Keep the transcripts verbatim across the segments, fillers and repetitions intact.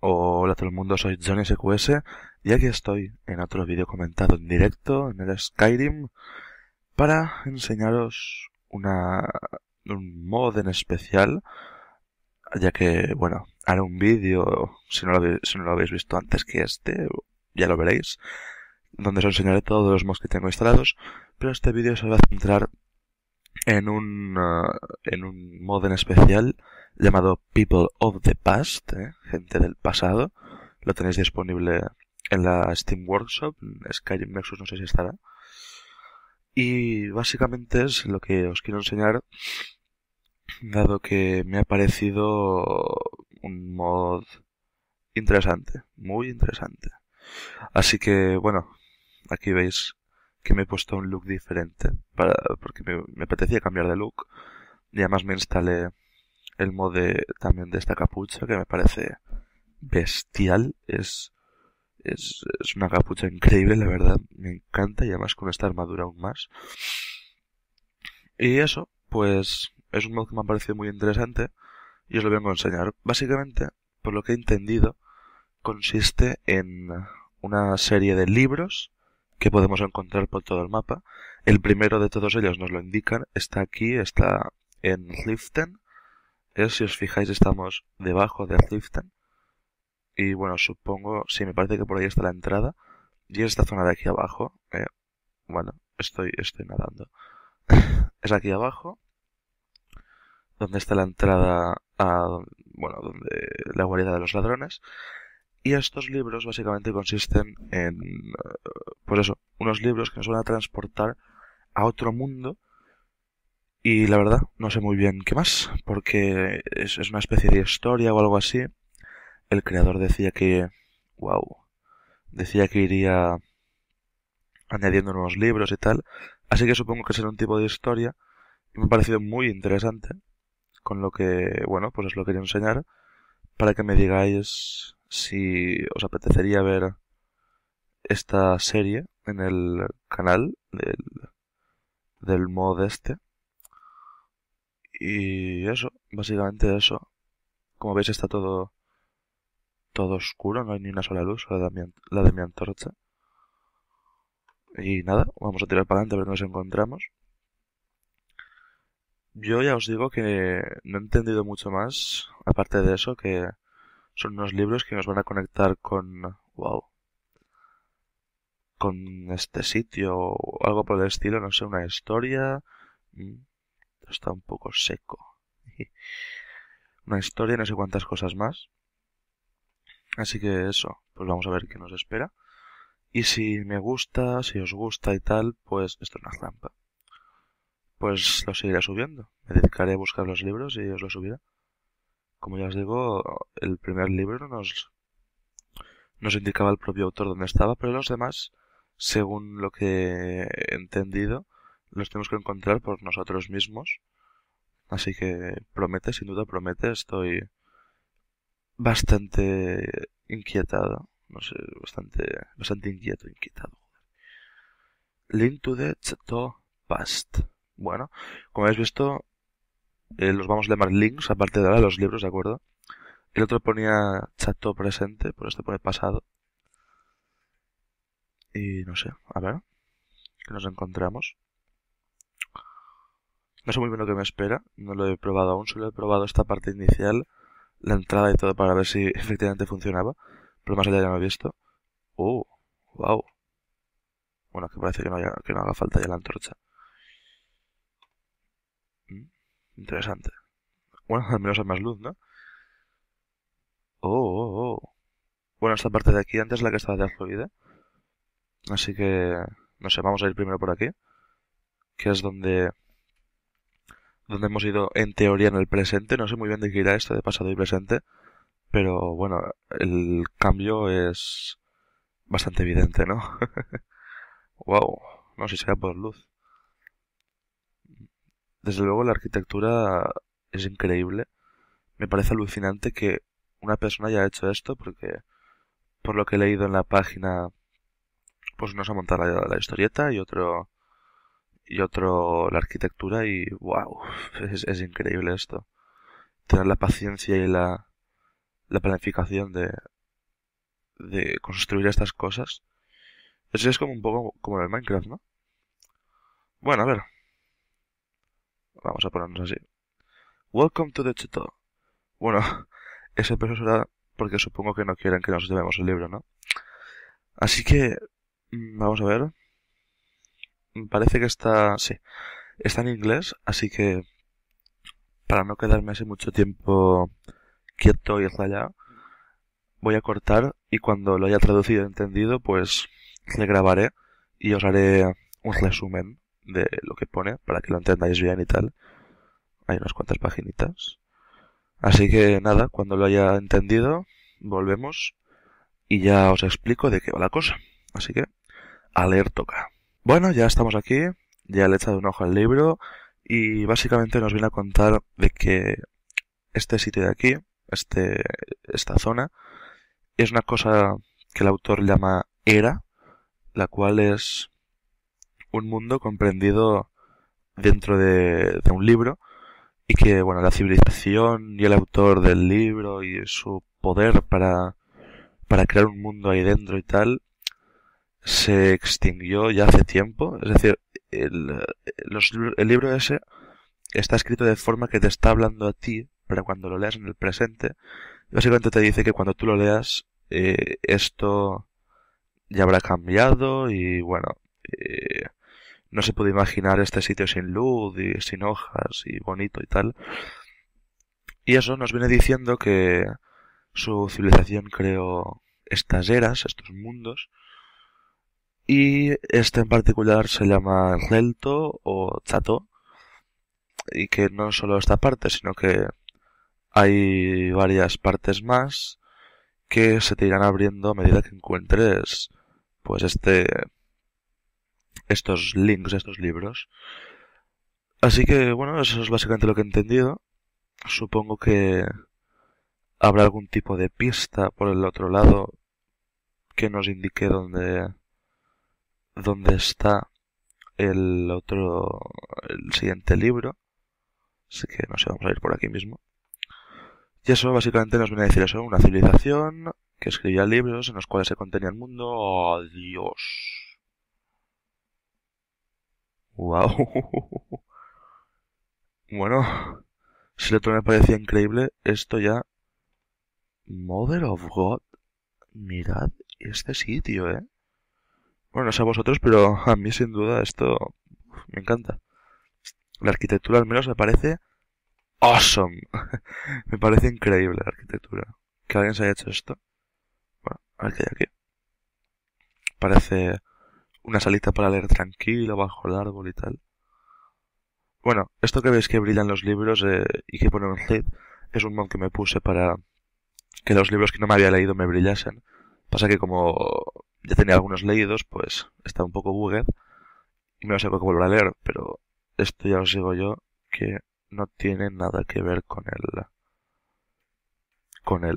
Hola a todo el mundo, soy JohnnySQS y aquí estoy en otro vídeo comentado en directo en el Skyrim para enseñaros una, un mod en especial, ya que, bueno, haré un vídeo, si no lo, si no lo habéis visto antes que este, ya lo veréis, donde os enseñaré todos los mods que tengo instalados, pero este vídeo se va a centrar en un, uh, en un mod en especial llamado People of the Past, ¿eh? Gente del pasado. Lo tenéis disponible en la Steam Workshop, Skyrim Nexus no sé si estará. Y básicamente es lo que os quiero enseñar, dado que me ha parecido un mod interesante, muy interesante. Así que, bueno, aquí veis que me he puesto un look diferente, para, porque me, me apetecía cambiar de look. Y además me instalé el mod de, también de esta capucha, que me parece bestial. Es, es, es una capucha increíble, la verdad, me encanta, y además con esta armadura aún más. Y eso, pues, es un mod que me ha parecido muy interesante y os lo vengo a enseñar. Básicamente, por lo que he entendido, consiste en una serie de libros que podemos encontrar por todo el mapa. El primero de todos ellos nos lo indican, está aquí, está en Riften. Es, si os fijáis, estamos debajo de Riften. Y bueno, supongo, sí, me parece que por ahí está la entrada. Y esta zona de aquí abajo, eh, bueno, estoy, estoy nadando. Es aquí abajo, donde está la entrada a, bueno, donde la guarida de los ladrones. Y estos libros básicamente consisten en, pues eso, unos libros que nos van a transportar a otro mundo. Y la verdad, no sé muy bien qué más, porque es, es una especie de historia o algo así. El creador decía que, wow, decía que iría añadiendo nuevos libros y tal. Así que supongo que será un tipo de historia. Y me ha parecido muy interesante, con lo que, bueno, pues os lo quería enseñar para que me digáis si os apetecería ver esta serie en el canal del, del mod este. Y eso, básicamente eso. Como veis, está todo todo oscuro, no hay ni una sola luz, la de mi, la de mi antorcha. Y nada, vamos a tirar para adelante a ver qué nos encontramos. Yo ya os digo que no he entendido mucho más, aparte de eso, que son unos libros que nos van a conectar con, wow, con este sitio o algo por el estilo, no sé, una historia. Está un poco seco. Una historia y no sé cuántas cosas más. Así que eso, pues vamos a ver qué nos espera. Y si me gusta, si os gusta y tal, pues esto es una trampa. Pues lo seguiré subiendo. Me dedicaré a buscar los libros y os los subiré. Como ya os digo, el primer libro nos, nos indicaba el propio autor dónde estaba, pero los demás, según lo que he entendido, los tenemos que encontrar por nosotros mismos. Así que promete, sin duda promete, estoy bastante inquietado. No sé, bastante bastante inquieto, inquietado. Link to the Past. Bueno, como habéis visto, eh, los vamos a llamar links, aparte de ahora los libros, ¿de acuerdo? El otro ponía chato presente, por este pone pasado. Y no sé, a ver, ¿qué nos encontramos? No sé muy bien lo que me espera, no lo he probado aún, solo he probado esta parte inicial, la entrada y todo para ver si efectivamente funcionaba, pero más allá ya no he visto. ¡Oh! ¡Wow! Bueno, que parece que no, haya, que no haga falta ya la antorcha. ¿Mm? Interesante. Bueno, al menos hay más luz, ¿no? ¡Oh! ¡Oh! ¡Oh! Bueno, esta parte de aquí antes es la que estaba ya fluida. Así que, no sé, vamos a ir primero por aquí, que es donde... donde hemos ido en teoría en el presente. No sé muy bien de qué irá esto de pasado y presente, pero bueno, el cambio es bastante evidente, ¿no? Wow, no sé si será por luz. Desde luego la arquitectura es increíble. Me parece alucinante que una persona haya hecho esto, porque por lo que he leído en la página, pues uno se ha montado la, la historieta y otro... y otro la arquitectura y wow, es, es increíble esto. Tener la paciencia y la, la planificación de, de construir estas cosas. Eso es como un poco como en el Minecraft, ¿no? Bueno, a ver. Vamos a ponernos así. Welcome to the tutor. Bueno, ese peso será porque supongo que no quieren que nos llevemos el libro, ¿no? Así que, vamos a ver. Parece que está... sí. Está en inglés, así que... para no quedarme así mucho tiempo quieto y rayado, voy a cortar y cuando lo haya traducido y entendido, pues le grabaré y os haré un resumen de lo que pone para que lo entendáis bien y tal. Hay unas cuantas paginitas. Así que nada, cuando lo haya entendido, volvemos y ya os explico de qué va la cosa. Así que, a leer toca. Bueno, ya estamos aquí, ya le he echado un ojo al libro. Y básicamente nos viene a contar de que este sitio de aquí, este, esta zona, es una cosa que el autor llama Era, la cual es un mundo comprendido dentro de, de un libro, y que bueno, la civilización y el autor del libro y su poder para, para crear un mundo ahí dentro y tal, se extinguió ya hace tiempo, es decir, El, los, el libro ese está escrito de forma que te está hablando a ti, pero cuando lo leas en el presente, básicamente te dice que cuando tú lo leas, eh, esto ya habrá cambiado y bueno, eh, no se puede imaginar este sitio sin luz y sin hojas y bonito y tal. Y eso nos viene diciendo que su civilización creó estas eras, estos mundos. Y este en particular se llama Relto o Chato, y que no solo esta parte, sino que hay varias partes más que se te irán abriendo a medida que encuentres pues este estos links, estos libros. Así que bueno, eso es básicamente lo que he entendido. Supongo que habrá algún tipo de pista por el otro lado que nos indique dónde... donde está el otro, el siguiente libro, así que no sé, vamos a ir por aquí mismo. Y eso básicamente nos viene a decir eso, una civilización que escribía libros en los cuales se contenía el mundo. ¡Oh, Dios! ¡Wow! Bueno, si el otro me parecía increíble, esto ya... Mother of God, mirad este sitio, ¿eh? Bueno, no sé a vosotros, pero a mí sin duda esto me encanta. La arquitectura al menos me parece awesome. Me parece increíble la arquitectura. Que alguien se haya hecho esto. Bueno, a ver qué hay aquí. Parece una salita para leer tranquilo, bajo el árbol y tal. Bueno, esto que veis que brillan los libros eh, y que pone un hit es un mod que me puse para que los libros que no me había leído me brillasen. Pasa que como... ya tenía algunos leídos, pues está un poco bugged y me lo saco que volver a leer, pero esto ya os digo yo que no tiene nada que ver con el... con el...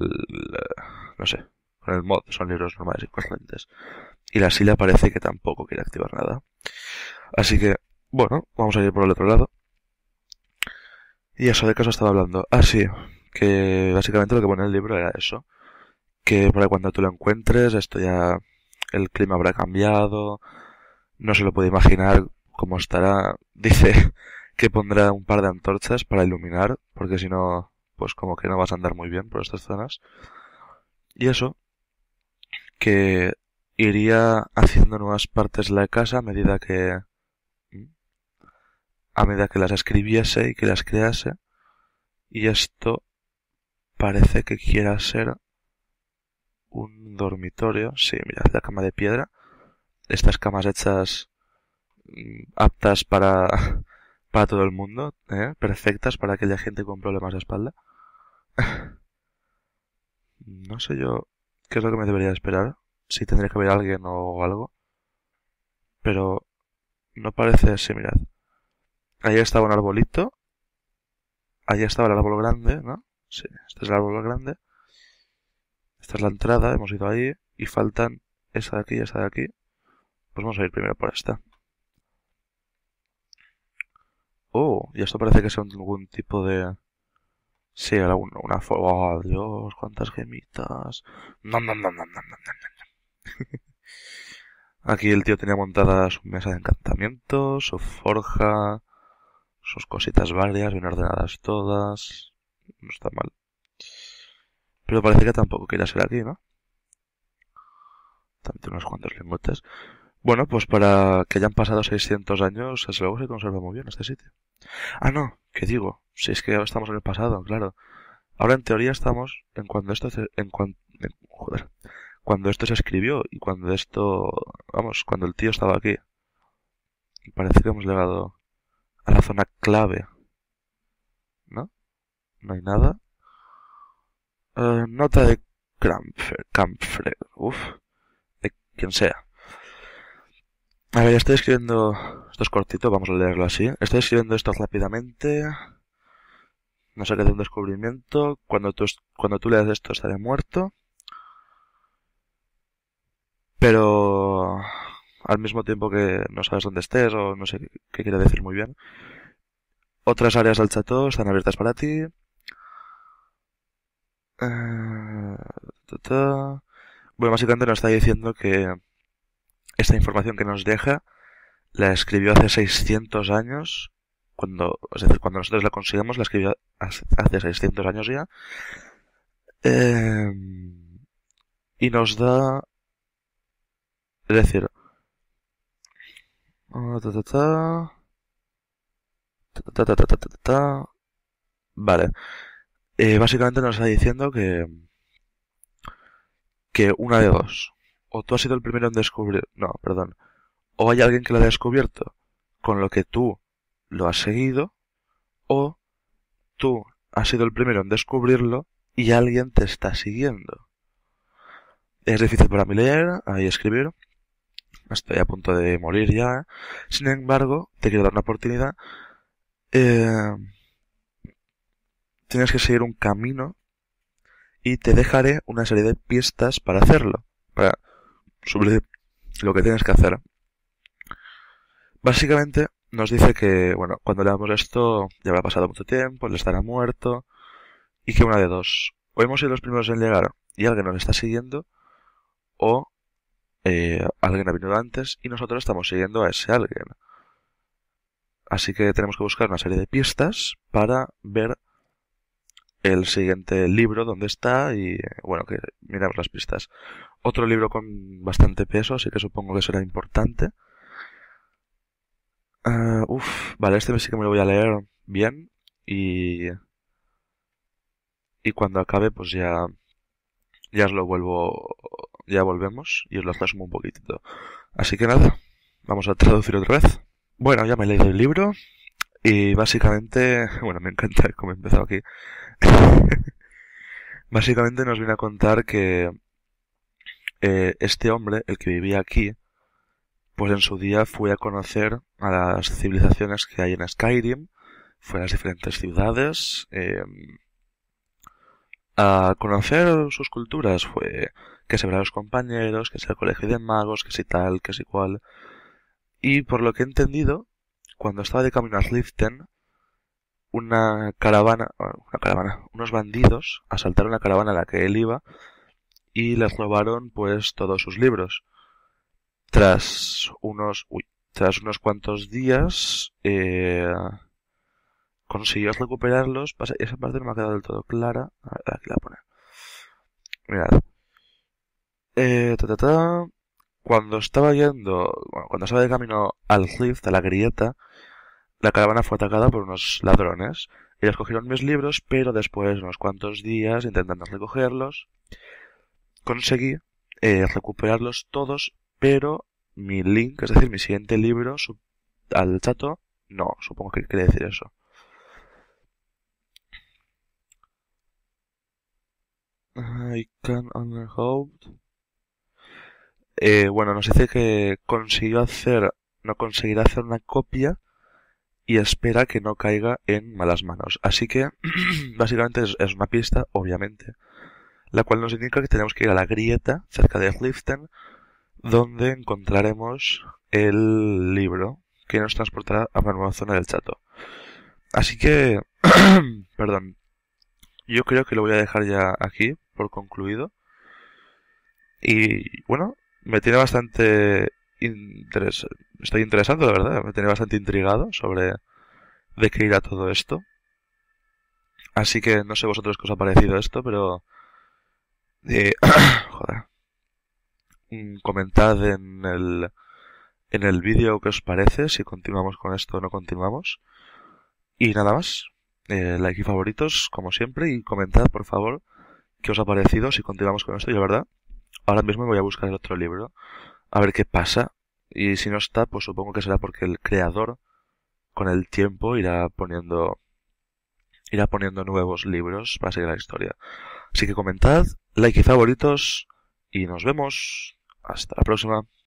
no sé, con el mod, son libros normales y corrientes. Y la silla parece que tampoco quiere activar nada. Así que, bueno, vamos a ir por el otro lado. Y eso, ¿de qué os estaba hablando? Ah, sí, que básicamente lo que pone en el libro era eso, que para cuando tú lo encuentres, esto ya... el clima habrá cambiado, no se lo puede imaginar cómo estará. Dice que pondrá un par de antorchas para iluminar, porque si no, pues como que no vas a andar muy bien por estas zonas. Y eso, que iría haciendo nuevas partes de la casa a medida que a medida que las escribiese y que las crease. Y esto parece que quiera ser... un dormitorio, sí, mirad, la cama de piedra. Estas camas hechas aptas para, para todo el mundo, ¿eh? Perfectas para aquella gente con problemas de espalda. No sé yo qué es lo que me debería esperar, si tendría que ver a alguien o algo. Pero no parece así, mirad. Ahí estaba un arbolito. Ahí estaba el árbol grande, ¿no? Sí, este es el árbol grande. Esta es la entrada, hemos ido ahí, y faltan esta de aquí y esta de aquí. Pues vamos a ir primero por esta. Oh, y esto parece que es algún tipo de... Sí, ahora una, una oh, Dios, cuántas gemitas. Nom, nom, nom, nom, nom, nom, nom. Aquí el tío tenía montada su mesa de encantamientos, su forja, sus cositas varias, bien ordenadas todas. No está mal. Pero parece que tampoco quería ser aquí, ¿no? También tiene unos cuantos lingotes. Bueno, pues para que hayan pasado seiscientos años, desde luego se conserva muy bien este sitio. Ah, no, ¿qué digo? Si es que ahora estamos en el pasado, claro. Ahora en teoría estamos en cuando esto se, en cuan, en, joder, cuando esto se escribió y cuando esto, vamos, cuando el tío estaba aquí. Y parece que hemos llegado a la zona clave, ¿no? No hay nada. Eh, nota de Kramfreg, Kramfreg, uff, de quien sea. A ver, estoy escribiendo... Esto es cortito, vamos a leerlo así. Estoy escribiendo esto rápidamente. No sé qué de un descubrimiento. Cuando tú, cuando tú leas esto estaré muerto. Pero... al mismo tiempo que no sabes dónde estés o no sé qué, qué quiere decir muy bien. Otras áreas del chateau están abiertas para ti. Eh, ta, ta. Bueno, básicamente nos está diciendo que... esta información que nos deja la escribió hace seiscientos años, cuando, es decir, cuando nosotros la conseguimos la escribió hace seiscientos años ya, eh, y nos da, es decir, vale, eh, básicamente nos está diciendo que, que una de dos. O tú has sido el primero en descubrir... No, perdón. O hay alguien que lo ha descubierto con lo que tú lo has seguido. O tú has sido el primero en descubrirlo y alguien te está siguiendo. Es difícil para mí leer, ahí escribir. Estoy a punto de morir ya. Sin embargo, te quiero dar una oportunidad. Eh, tienes que seguir un camino y te dejaré una serie de pistas para hacerlo. Para... sobre lo que tienes que hacer. Básicamente nos dice que, bueno, cuando leamos esto ya habrá pasado mucho tiempo, él estará muerto y que una de dos. O hemos sido los primeros en llegar y alguien nos está siguiendo o eh, alguien ha venido antes y nosotros estamos siguiendo a ese alguien. Así que tenemos que buscar una serie de pistas para ver el siguiente libro donde está y, bueno, que miramos las pistas. Otro libro con bastante peso, así que supongo que será importante. Uh, uf, vale, este sí que me lo voy a leer bien y y cuando acabe pues ya ya os lo vuelvo, ya volvemos y os lo resumo un poquitito. Así que nada, vamos a traducir otra vez. Bueno, ya me he leído el libro y básicamente, bueno, me encanta cómo he empezado aquí. Básicamente nos viene a contar que Eh, este hombre, el que vivía aquí, pues en su día fue a conocer a las civilizaciones que hay en Skyrim, fue a las diferentes ciudades, eh, a conocer sus culturas, fue que se verá a los compañeros, que sea el colegio de magos, que si tal, que si cual, y por lo que he entendido, cuando estaba de camino a Riften, una caravana, una caravana, unos bandidos asaltaron la caravana a la que él iba, y les robaron pues todos sus libros. Tras unos uy, tras unos cuantos días eh, consiguió recuperarlos. Esa parte no me ha quedado del todo clara. Aquí la pone. Mirad. Eh, ta, ta, ta. Cuando estaba yendo, bueno, cuando estaba de camino al rift, a la grieta, la caravana fue atacada por unos ladrones. Ellos cogieron mis libros, pero después de unos cuantos días intentando recogerlos, conseguí eh, recuperarlos todos, pero mi link, es decir, mi siguiente libro sub al chato, no, supongo que quiere decir eso. I can only hope. Eh, bueno, nos dice que consiguió hacer, no conseguirá hacer una copia y espera que no caiga en malas manos. Así que, básicamente es, es una pista, obviamente, la cual nos indica que tenemos que ir a la grieta cerca de Riften, donde encontraremos el libro que nos transportará a una nueva zona del chato. Así que, perdón, yo creo que lo voy a dejar ya aquí por concluido. Y bueno, me tiene bastante interes... estoy interesando, la verdad, me tiene bastante intrigado sobre de qué irá todo esto. Así que no sé vosotros qué os ha parecido esto, pero eh... joder, comentad en el en el vídeo qué os parece, si continuamos con esto o no continuamos. Y nada más, eh, like y favoritos como siempre, y comentad por favor qué os ha parecido, si continuamos con esto. Y la verdad, ahora mismo voy a buscar el otro libro, a ver qué pasa, y si no está, pues supongo que será porque el creador con el tiempo irá poniendo irá poniendo nuevos libros para seguir la historia. Así que comentad, like y favoritos, y nos vemos. Hasta la próxima.